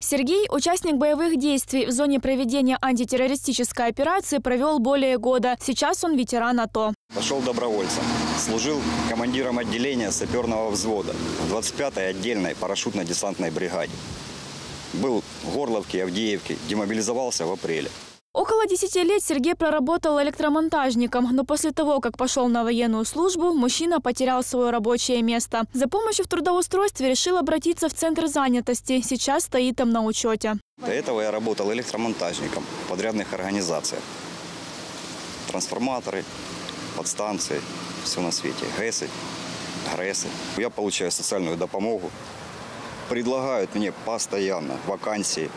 Сергей, участник боевых действий в зоне проведения антитеррористической операции, провел более года. Сейчас он ветеран АТО. Пошел добровольцем. Служил командиром отделения саперного взвода в 25-й отдельной парашютно-десантной бригаде. Был в Горловке, Авдеевке, демобилизовался в апреле. Около 10 лет Сергей проработал электромонтажником, но после того, как пошел на военную службу, мужчина потерял свое рабочее место. За помощью в трудоустройстве решил обратиться в центр занятости. Сейчас стоит там на учете. До этого я работал электромонтажником в подрядных организациях. Трансформаторы, подстанции, все на свете. ГЭСы, ГРЭСы. Я получаю социальную допомогу. Предлагают мне постоянно вакансии.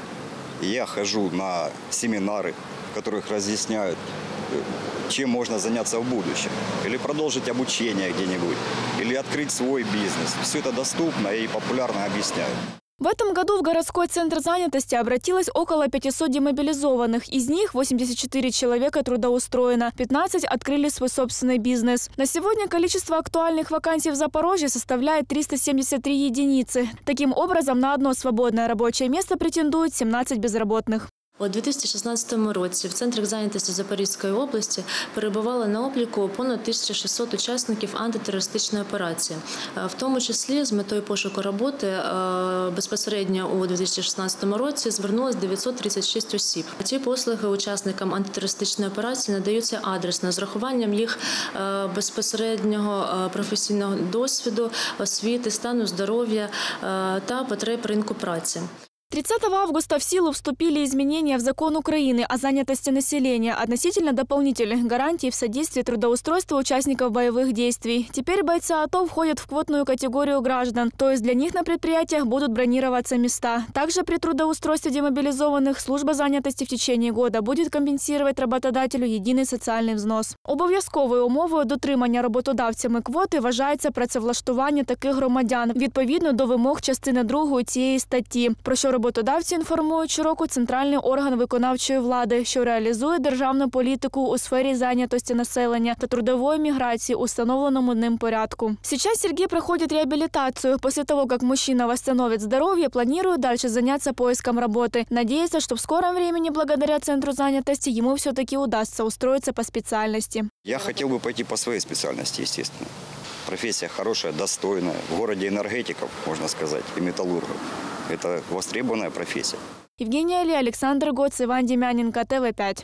Я хожу на семинары, в которых разъясняют, чем можно заняться в будущем. Или продолжить обучение где-нибудь, или открыть свой бизнес. Все это доступно и популярно объясняют. В этом году в городской центр занятости обратилось около 500 демобилизованных. Из них 84 человека трудоустроено, 15 открыли свой собственный бизнес. На сегодня количество актуальных вакансий в Запорожье составляет 373 единицы. Таким образом, на одно свободное рабочее место претендует 17 безработных. У 2016 році в центрах зайнятості Запорізької області перебувало на обліку понад 1600 учасників антитерористичної операції, в тому числі з метою пошуку роботи безпосередньо у 2016 році звернулось 936 осіб. Ці послуги учасникам антитерористичної операції надаються адресно з урахуванням їх безпосереднього професійного досвіду, освіти, стану здоров'я та потреб ринку праці. 30 августа в силу вступили изменения в Закон Украины о занятости населения относительно дополнительных гарантий в содействии трудоустройства участников боевых действий. Теперь бойцы АТО входят в квотную категорию граждан, то есть для них на предприятиях будут бронироваться места. Также при трудоустройстве демобилизованных служба занятости в течение года будет компенсировать работодателю единый социальный взнос. Обов'язковою умовою дотримання роботодавцями квоти вважається працевлаштування таких громадян відповідно до вимог частини 2 цієї статті, про що роботодавці інформують щороку центральний орган виконавчої влади, що реалізує державну політику у сфері зайнятості населення та трудової міграції у встановленому ним порядку. Сейчас Сергей проходит реабилитацию. После того, как мужчина восстановит здоровье, планирует дальше заняться поиском работы. Надеется, что в скором времени, благодаря центру занятости, ему все-таки удастся устроиться по специальности. Я хотел бы пойти по своей специальности, естественно. Профессия хорошая, достойная. В городе энергетиков, можно сказать, и металлургов. Это востребованная профессия. Евгения Алі, Александр Гоц, Иван Дем'яненко, ТВ5.